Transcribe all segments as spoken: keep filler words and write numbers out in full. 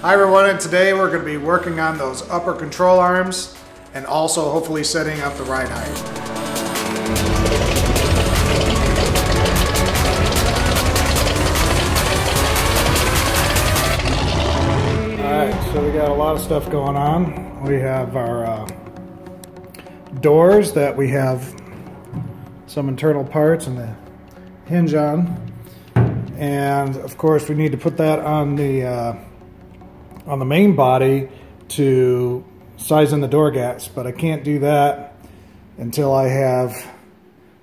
Hi everyone, and today we're going to be working on those upper control arms and also hopefully setting up the ride height. So we got a lot of stuff going on. We have our uh, doors that we have some internal parts and the hinge on, and of course we need to put that on the uh, on the main body to size in the door gaps. But I can't do that until I have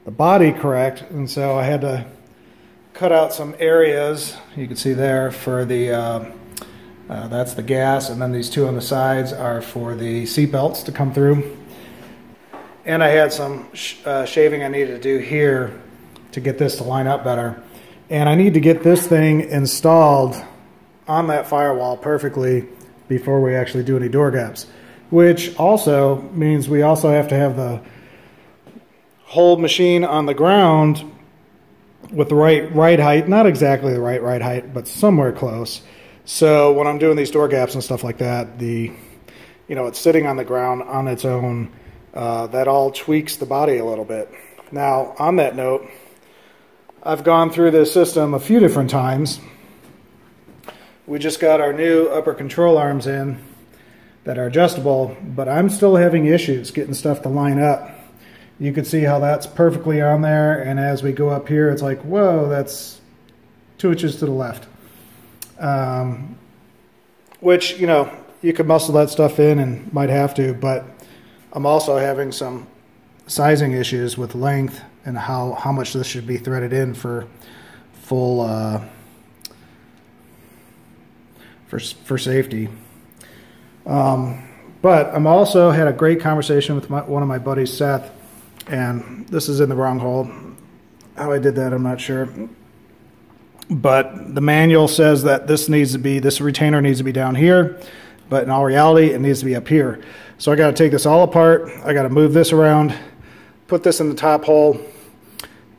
the body correct, and so I had to cut out some areas. You can see there for the. Uh, Uh, that's the gas, and then these two on the sides are for the seat belts to come through. And I had some sh uh, shaving I needed to do here to get this to line up better. And I need to get this thing installed on that firewall perfectly before we actually do any door gaps, which also means we also have to have the whole machine on the ground with the right ride height, not exactly the right ride height, but somewhere close. So when I'm doing these door gaps and stuff like that, the, you know, it's sitting on the ground on its own. Uh, that all tweaks the body a little bit. Now, on that note, I've gone through this system a few different times. We just got our new upper control arms in that are adjustable, but I'm still having issues getting stuff to line up. You can see how that's perfectly on there, and as we go up here, it's like, whoa, that's two inches to the left. Um, which, you know, you could muscle that stuff in and might have to, but I'm also having some sizing issues with length and how, how much this should be threaded in for full, uh, for, for safety. Um, but I'm also had a great conversation with my, one of my buddies, Seth, and this is in the wrong hole. How I did that, I'm not sure. But the manual says that this needs to be, this retainer needs to be down here, but in all reality, it needs to be up here. So I got to take this all apart. I got to move this around, put this in the top hole,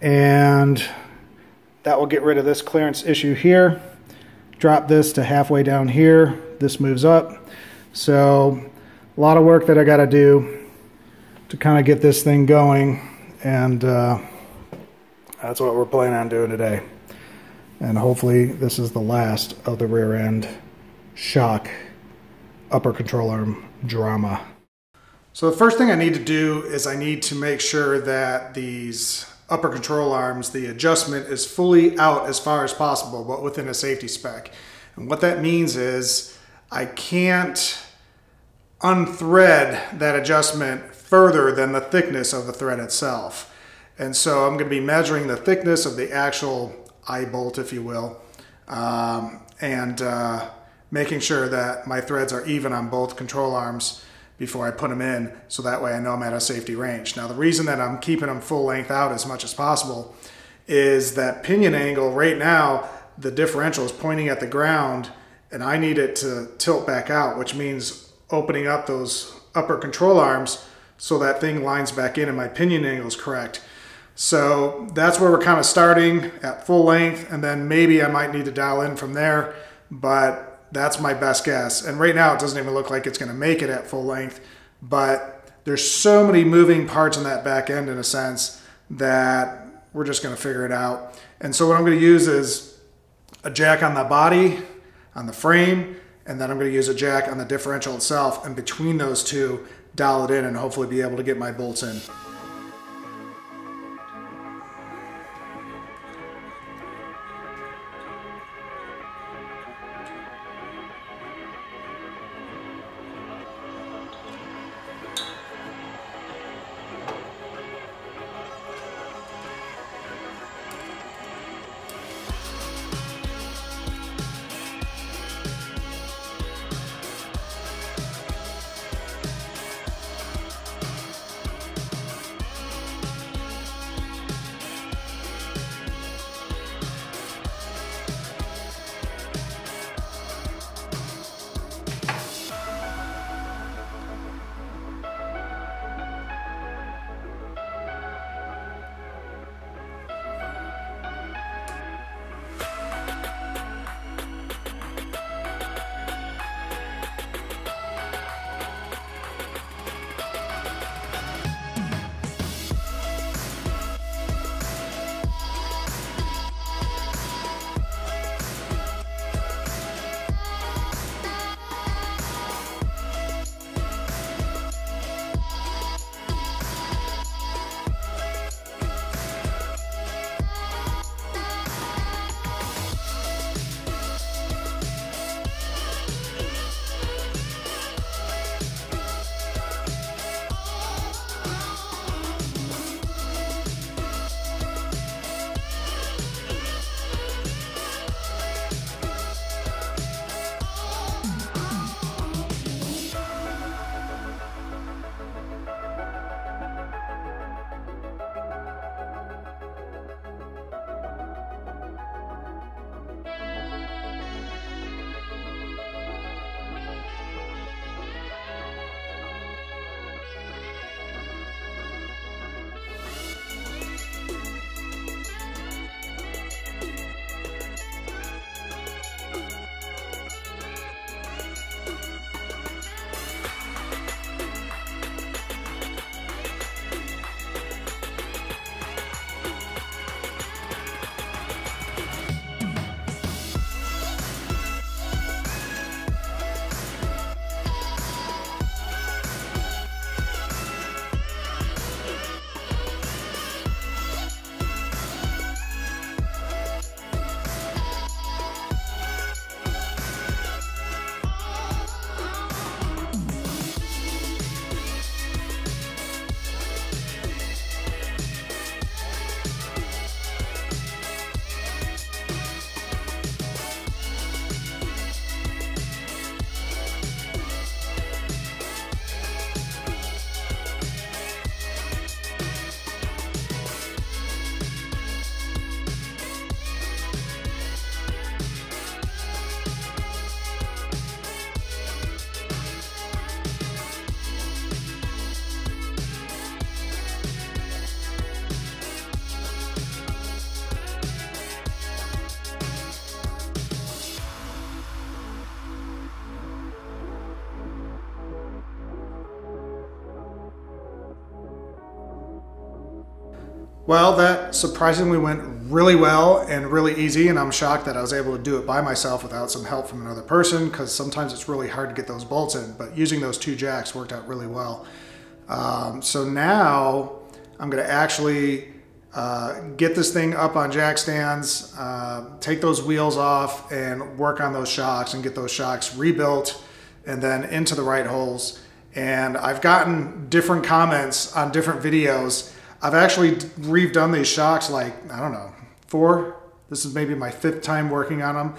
and that will get rid of this clearance issue here. Drop this to halfway down here. This moves up. So a lot of work that I got to do to kind of get this thing going, and uh, that's what we're planning on doing today. And hopefully this is the last of the rear end shock upper control arm drama. So the first thing I need to do is I need to make sure that these upper control arms, the adjustment is fully out as far as possible, but within a safety spec. And what that means is I can't unthread that adjustment further than the thickness of the thread itself. And so I'm going to be measuring the thickness of the actual eye bolt, if you will, um, and uh, making sure that my threads are even on both control arms before I put them in, so that way I know I'm at a safety range. Now, the reason that I'm keeping them full length out as much as possible is that pinion angle right now, the differential is pointing at the ground, and I need it to tilt back out, which means opening up those upper control arms so that thing lines back in and my pinion angle is correct. So that's where we're kind of starting at full length, and then maybe I might need to dial in from there, but that's my best guess. And right now it doesn't even look like it's going to make it at full length, but there's so many moving parts in that back end in a sense that we're just going to figure it out. And so what I'm going to use is a jack on the body, on the frame, and then I'm going to use a jack on the differential itself, and between those two, dial it in and hopefully be able to get my bolts in. Well, that surprisingly went really well and really easy, and I'm shocked that I was able to do it by myself without some help from another person, because sometimes it's really hard to get those bolts in, but using those two jacks worked out really well. Um, so now I'm gonna actually uh, get this thing up on jack stands, uh, take those wheels off and work on those shocks and get those shocks rebuilt and then into the right holes. And I've gotten different comments on different videos. I've actually redone these shocks like, I don't know, four. This is maybe my fifth time working on them.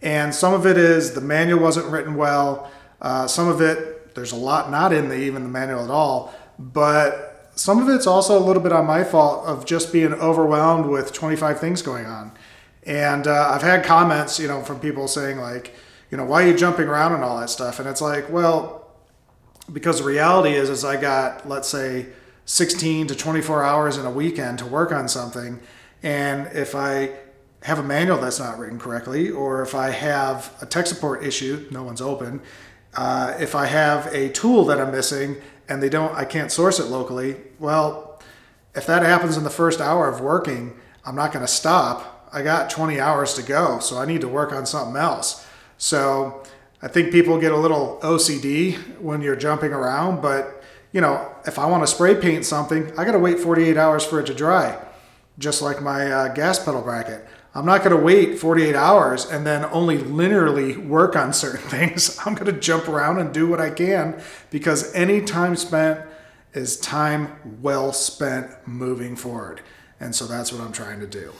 And some of it is the manual wasn't written well. Uh, some of it, there's a lot not in the, even the manual at all. But some of it's also a little bit on my fault of just being overwhelmed with twenty-five things going on. And uh, I've had comments, you know, from people saying like, you know, why are you jumping around and all that stuff? And it's like, well, because the reality is, is I got, let's say, sixteen to twenty-four hours in a weekend to work on something. And if I have a manual that's not written correctly, or if I have a tech support issue, no one's open, uh, if I have a tool that I'm missing and they don't, I can't source it locally, well, if that happens in the first hour of working, I'm not gonna stop. I got twenty hours to go, so I need to work on something else. So I think people get a little O C D when you're jumping around, but you know, if I want to spray paint something, I got to wait forty-eight hours for it to dry, just like my uh, gas pedal bracket. I'm not going to wait forty-eight hours and then only linearly work on certain things. I'm going to jump around and do what I can, because any time spent is time well spent moving forward. And so that's what I'm trying to do.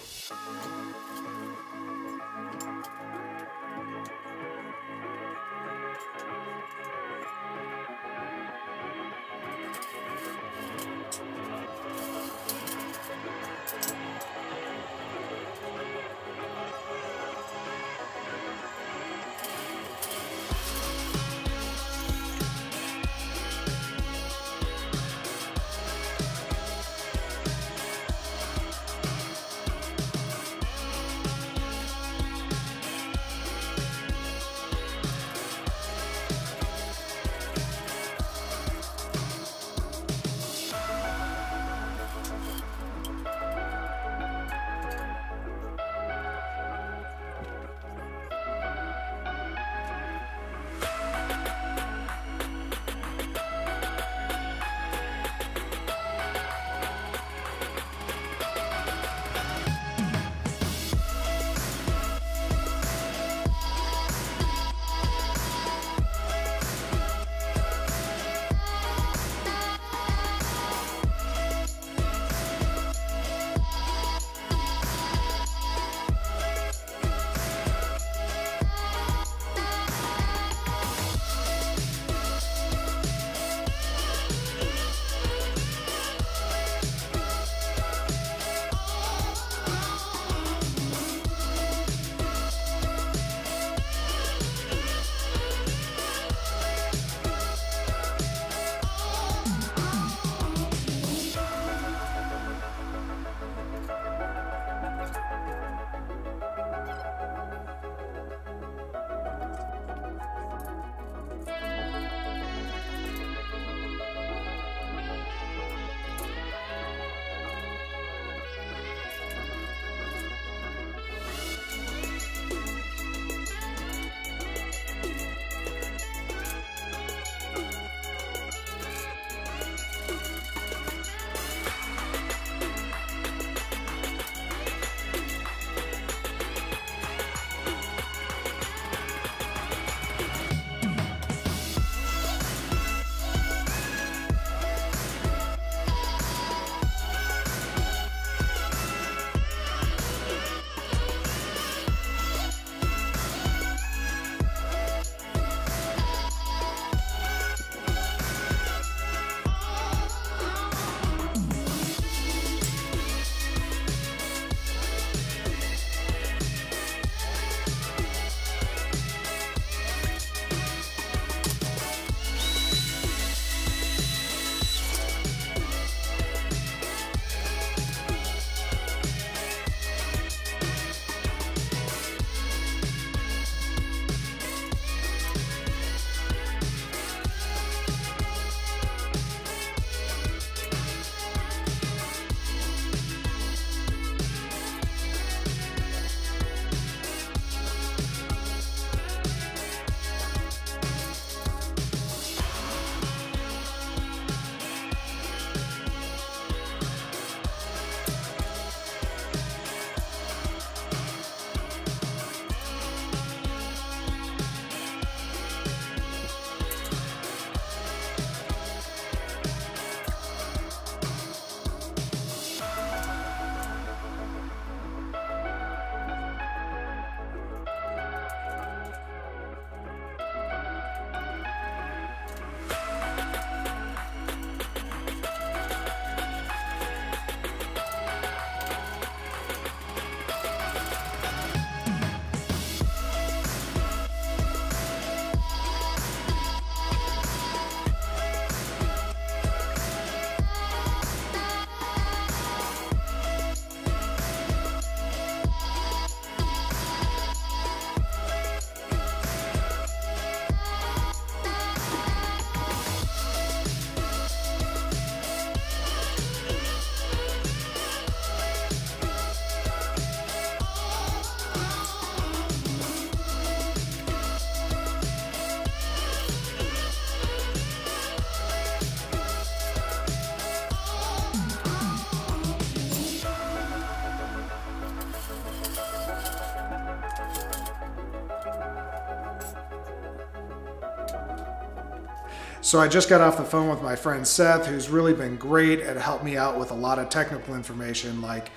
So I just got off the phone with my friend Seth, who's really been great at helping me out with a lot of technical information like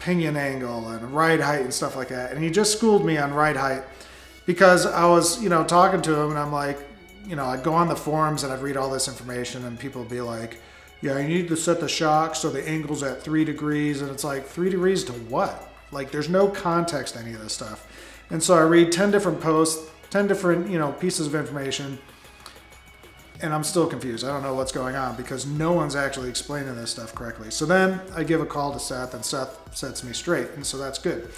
pinion angle and ride height and stuff like that. And he just schooled me on ride height because I was, you know, talking to him and I'm like, you know, I'd go on the forums and I'd read all this information and people would be like, yeah, you need to set the shock so the angle's at three degrees. And it's like, three degrees to what? Like, there's no context to any of this stuff. And so I read ten different posts, ten different, you know, pieces of information, and I'm still confused. I don't know what's going on because no one's actually explaining this stuff correctly. So then I give a call to Seth and Seth sets me straight. And so that's good.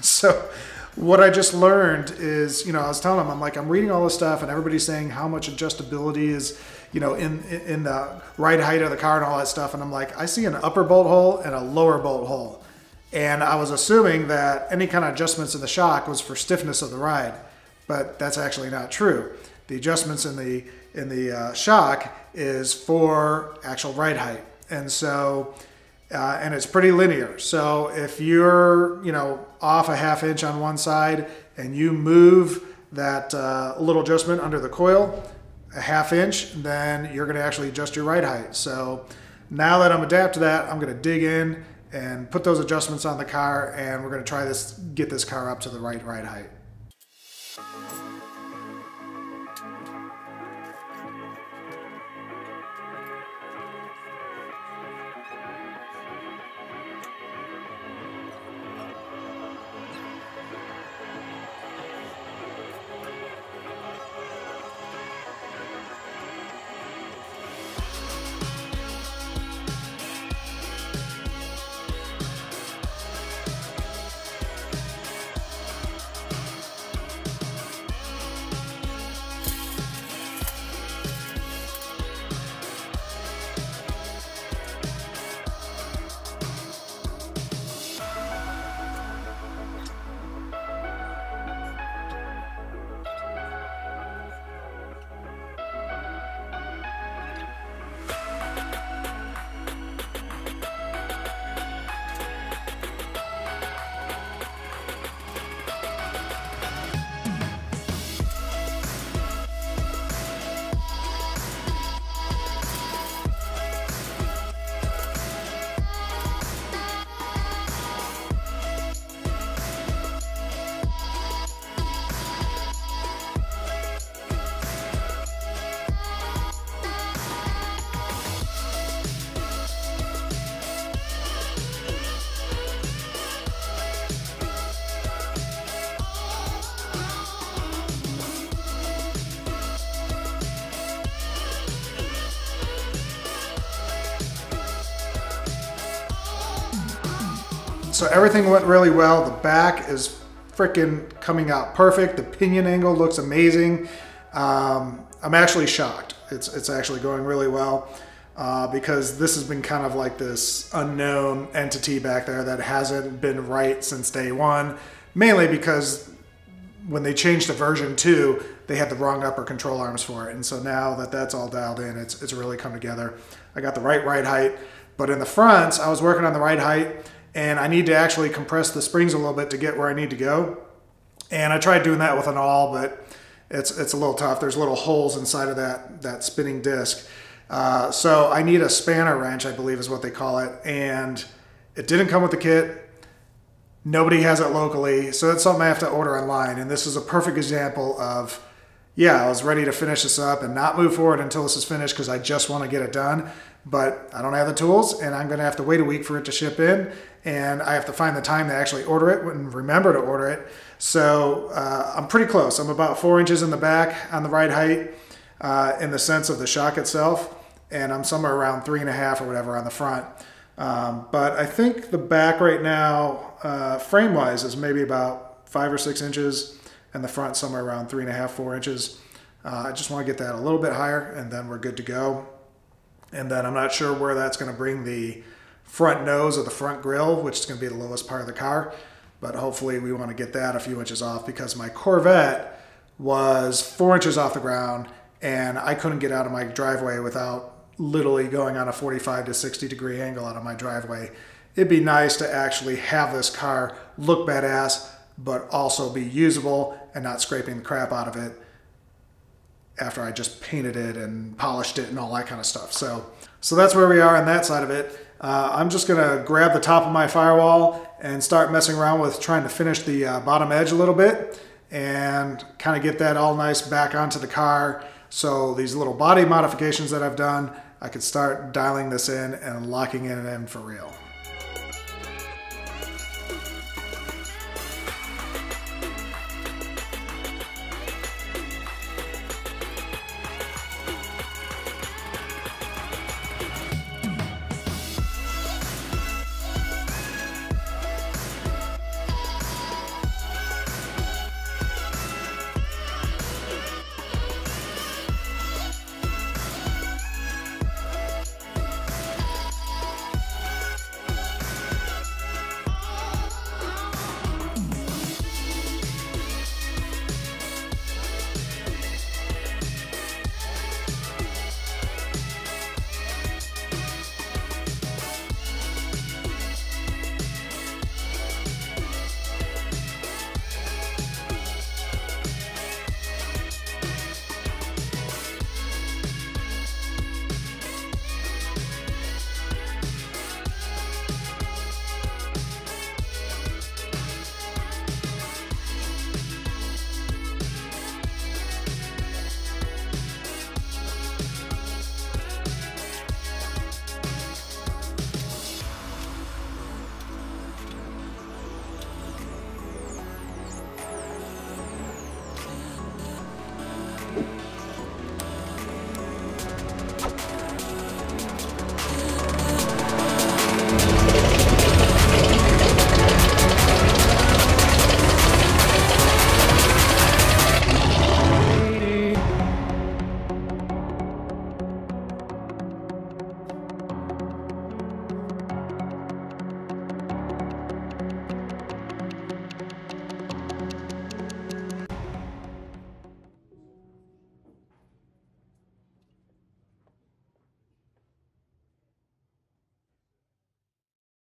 So what I just learned is, you know, I was telling him, I'm like, I'm reading all this stuff and everybody's saying how much adjustability is, you know, in, in the ride height of the car and all that stuff. And I'm like, I see an upper bolt hole and a lower bolt hole. And I was assuming that any kind of adjustments in the shock was for stiffness of the ride, but that's actually not true. The adjustments in the, in the uh, shock is for actual ride height. And so, Uh, and it's pretty linear. So if you're, you know, off a half inch on one side and you move that uh, little adjustment under the coil a half inch, then you're going to actually adjust your ride height. So now that I'm adapted to that, I'm going to dig in and put those adjustments on the car, and we're going to try this, get this car up to the right ride height. So everything went really well. The back is freaking coming out perfect. The pinion angle looks amazing. Um, I'm actually shocked. It's, it's actually going really well uh, because this has been kind of like this unknown entity back there that hasn't been right since day one, mainly because when they changed to version two, they had the wrong upper control arms for it. And so now that that's all dialed in, it's, it's really come together. I got the right ride height, but in the fronts, I was working on the ride height and I need to actually compress the springs a little bit to get where I need to go. And I tried doing that with an awl, but it's, it's a little tough. There's little holes inside of that, that spinning disc. Uh, so I need a spanner wrench, I believe is what they call it. And it didn't come with the kit. Nobody has it locally. So that's something I have to order online. And this is a perfect example of, yeah, I was ready to finish this up and not move forward until this is finished because I just want to get it done. But I don't have the tools and I'm going to have to wait a week for it to ship in, and I have to find the time to actually order it and remember to order it. So uh, I'm pretty close. I'm about four inches in the back on the ride height uh, in the sense of the shock itself, and I'm somewhere around three and a half or whatever on the front. Um, but I think the back right now, uh, frame wise, is maybe about five or six inches and the front somewhere around three and a half, four inches. Uh, I just want to get that a little bit higher and then we're good to go. And then I'm not sure where that's going to bring the front nose of the front grille, which is going to be the lowest part of the car. But hopefully we want to get that a few inches off because my Corvette was four inches off the ground and I couldn't get out of my driveway without literally going on a forty-five to sixty degree angle out of my driveway. It'd be nice to actually have this car look badass, but also be usable and not scraping the crap out of it. after I just painted it and polished it and all that kind of stuff. So, so that's where we are on that side of it. Uh, I'm just gonna grab the top of my firewall and start messing around with trying to finish the uh, bottom edge a little bit and kind of get that all nice back onto the car. So these little body modifications that I've done, I could start dialing this in and locking it in for real.